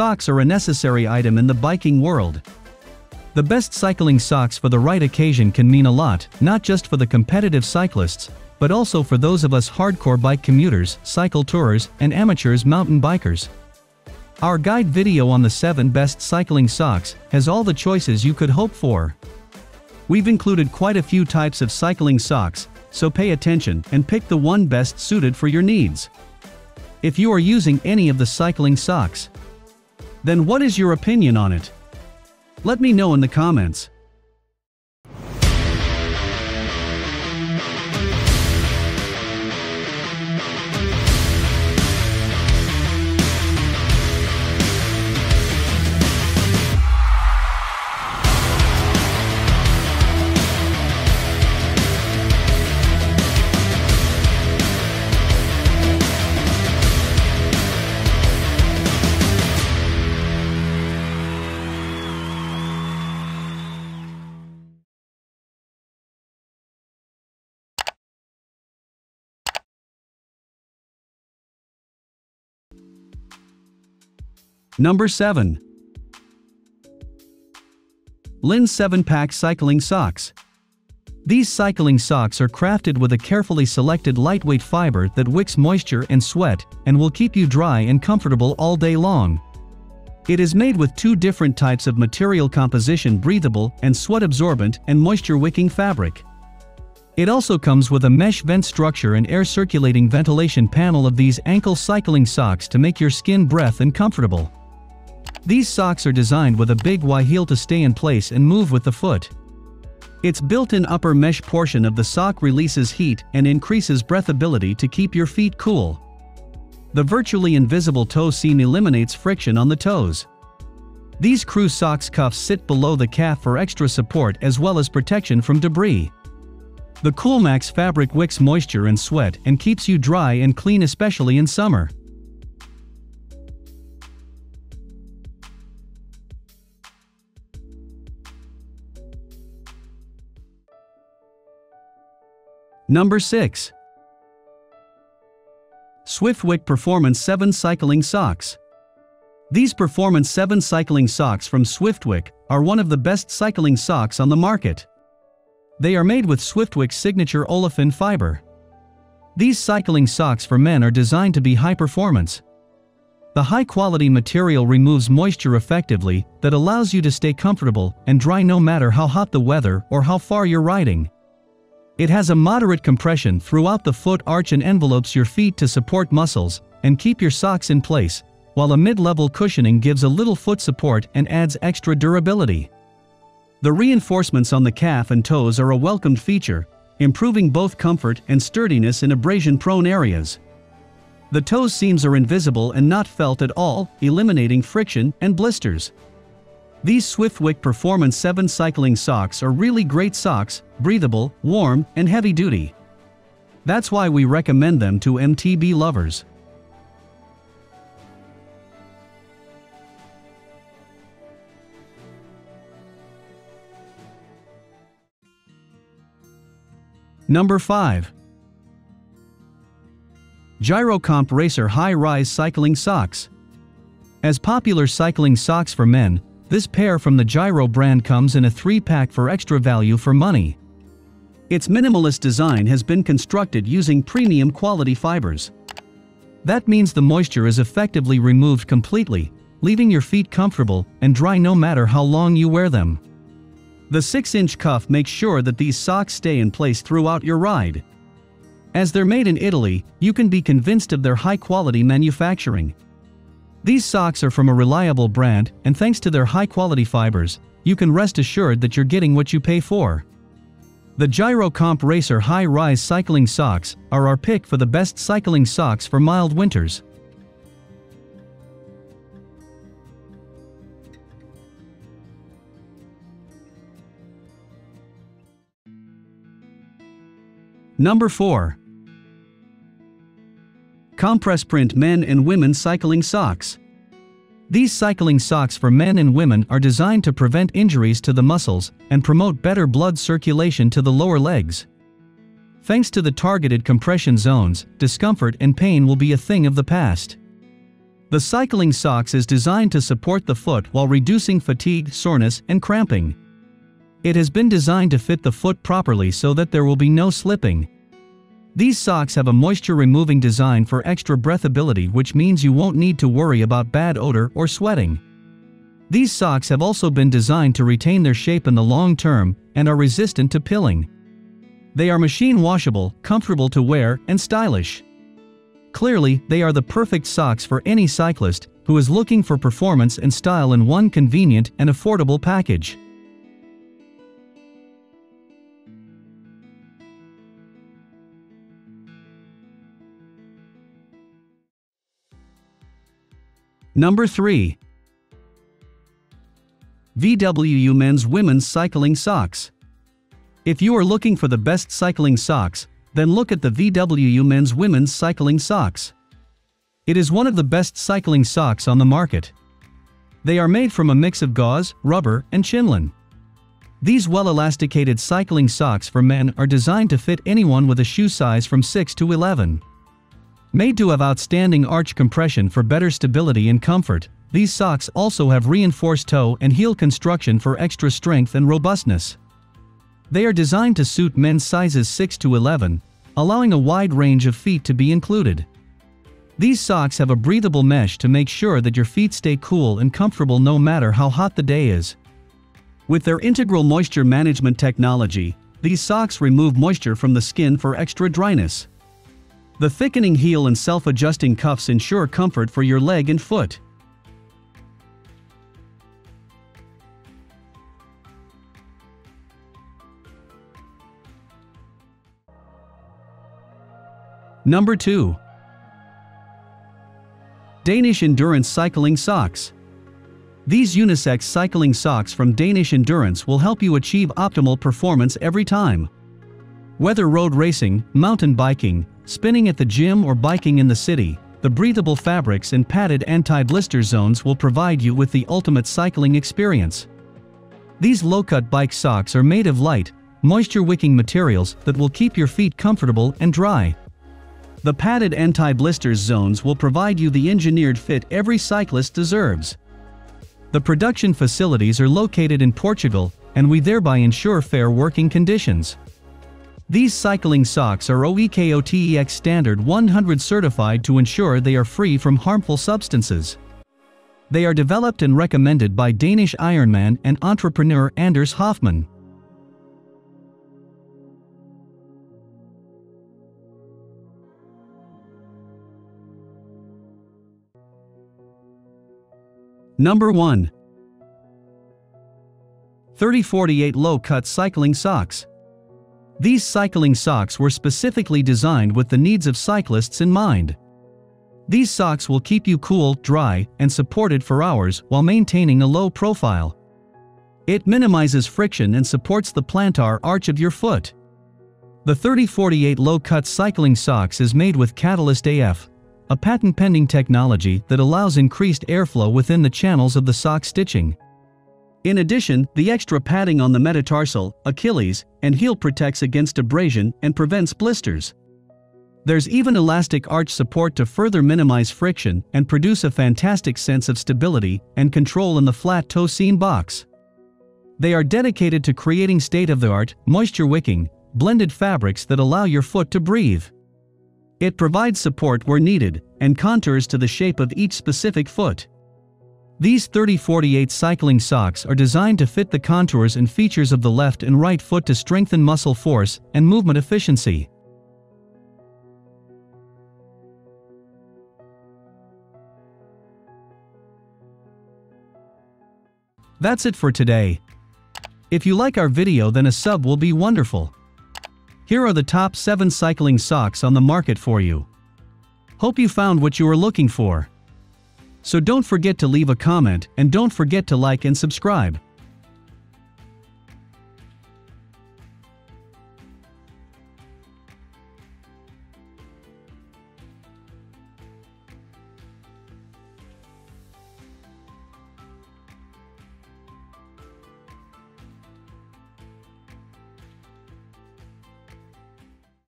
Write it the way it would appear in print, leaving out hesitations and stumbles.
Socks are a necessary item in the biking world. The best cycling socks for the right occasion can mean a lot, not just for the competitive cyclists, but also for those of us hardcore bike commuters, cycle tourers, and amateurs mountain bikers. Our guide video on the 7 best cycling socks has all the choices you could hope for. We've included quite a few types of cycling socks, so pay attention and pick the one best suited for your needs. If you are using any of the cycling socks, then what is your opinion on it? Let me know in the comments. Number 7. Lin 7-Pack Cycling Socks. These cycling socks are crafted with a carefully selected lightweight fiber that wicks moisture and sweat and will keep you dry and comfortable all day long. It is made with 2 different types of material composition: breathable and sweat-absorbent and moisture-wicking fabric. It also comes with a mesh vent structure and air-circulating ventilation panel of these ankle cycling socks to make your skin breathe and comfortable. These socks are designed with a big Y heel to stay in place and move with the foot. Its built-in upper mesh portion of the sock releases heat and increases breathability to keep your feet cool. The virtually invisible toe seam eliminates friction on the toes. These crew socks cuffs sit below the calf for extra support as well as protection from debris. The Coolmax fabric wicks moisture and sweat and keeps you dry and clean, especially in summer. Number 6. Swiftwick Performance 7 Cycling Socks. These Performance 7 cycling socks from Swiftwick are one of the best cycling socks on the market. They are made with Swiftwick's signature olefin fiber. These cycling socks for men are designed to be high performance. The high-quality material removes moisture effectively that allows you to stay comfortable and dry no matter how hot the weather or how far you're riding. It has a moderate compression throughout the foot arch and envelopes your feet to support muscles and keep your socks in place, while a mid-level cushioning gives a little foot support and adds extra durability. The reinforcements on the calf and toes are a welcomed feature, improving both comfort and sturdiness in abrasion-prone areas. The toe seams are invisible and not felt at all, eliminating friction and blisters. These Swiftwick Performance 7 cycling socks are really great socks, breathable, warm, and heavy-duty. That's why we recommend them to MTB lovers. Number 5. Giro Comp Racer High-Rise Cycling Socks. As popular cycling socks for men, this pair from the Giro brand comes in a 3-pack for extra value for money. Its minimalist design has been constructed using premium quality fibers. That means the moisture is effectively removed completely, leaving your feet comfortable and dry no matter how long you wear them. The 6-inch cuff makes sure that these socks stay in place throughout your ride. As they're made in Italy, you can be convinced of their high-quality manufacturing. These socks are from a reliable brand, and thanks to their high-quality fibers, you can rest assured that you're getting what you pay for. The Giro Comp Racer High-Rise Cycling Socks are our pick for the best cycling socks for mild winters. Number 4. Compressprint Men and Women Cycling Socks. These cycling socks for men and women are designed to prevent injuries to the muscles and promote better blood circulation to the lower legs. Thanks to the targeted compression zones, discomfort and pain will be a thing of the past. The cycling socks is designed to support the foot while reducing fatigue, soreness, and cramping. It has been designed to fit the foot properly so that there will be no slipping. These socks have a moisture-removing design for extra breathability, which means you won't need to worry about bad odor or sweating. These socks have also been designed to retain their shape in the long term and are resistant to pilling. They are machine washable, comfortable to wear, and stylish. Clearly, they are the perfect socks for any cyclist who is looking for performance and style in one convenient and affordable package. Number 3. VWU Men's Women's Cycling Socks. If you are looking for the best cycling socks, then look at the VWU Men's Women's Cycling Socks. It is one of the best cycling socks on the market. They are made from a mix of gauze, rubber, and chinlin. These well-elasticated cycling socks for men are designed to fit anyone with a shoe size from 6 to 11. Made to have outstanding arch compression for better stability and comfort, these socks also have reinforced toe and heel construction for extra strength and robustness. They are designed to suit men's sizes 6 to 11, allowing a wide range of feet to be included. These socks have a breathable mesh to make sure that your feet stay cool and comfortable no matter how hot the day is. With their integral moisture management technology, these socks remove moisture from the skin for extra dryness. The thickening heel and self-adjusting cuffs ensure comfort for your leg and foot. Number 2. Danish Endurance Cycling Socks. These unisex cycling socks from Danish Endurance will help you achieve optimal performance every time. Whether road racing, mountain biking, spinning at the gym, or biking in the city, the breathable fabrics and padded anti-blister zones will provide you with the ultimate cycling experience. These low-cut bike socks are made of light, moisture-wicking materials that will keep your feet comfortable and dry. The padded anti-blister zones will provide you the engineered fit every cyclist deserves. The production facilities are located in Portugal, and we thereby ensure fair working conditions. These cycling socks are OEKO-TEX Standard 100 certified to ensure they are free from harmful substances. They are developed and recommended by Danish Ironman and entrepreneur Anders Hoffmann. Number 1. 3048 Low-Cut Cycling Socks. These cycling socks were specifically designed with the needs of cyclists in mind. These socks will keep you cool, dry, and supported for hours while maintaining a low profile. It minimizes friction and supports the plantar arch of your foot. The 3048 Low-Cut Cycling Socks is made with Catalyst AF, a patent-pending technology that allows increased airflow within the channels of the sock stitching. In addition, the extra padding on the metatarsal, Achilles, and heel protects against abrasion and prevents blisters. There's even elastic arch support to further minimize friction and produce a fantastic sense of stability and control in the flat toe seam box. They are dedicated to creating state-of-the-art, moisture-wicking, blended fabrics that allow your foot to breathe. It provides support where needed and contours to the shape of each specific foot. These 3048 cycling socks are designed to fit the contours and features of the left and right foot to strengthen muscle force and movement efficiency. That's it for today. If you like our video, then a sub will be wonderful. Here are the top 7 cycling socks on the market for you. Hope you found what you were looking for. So don't forget to leave a comment and don't forget to like and subscribe.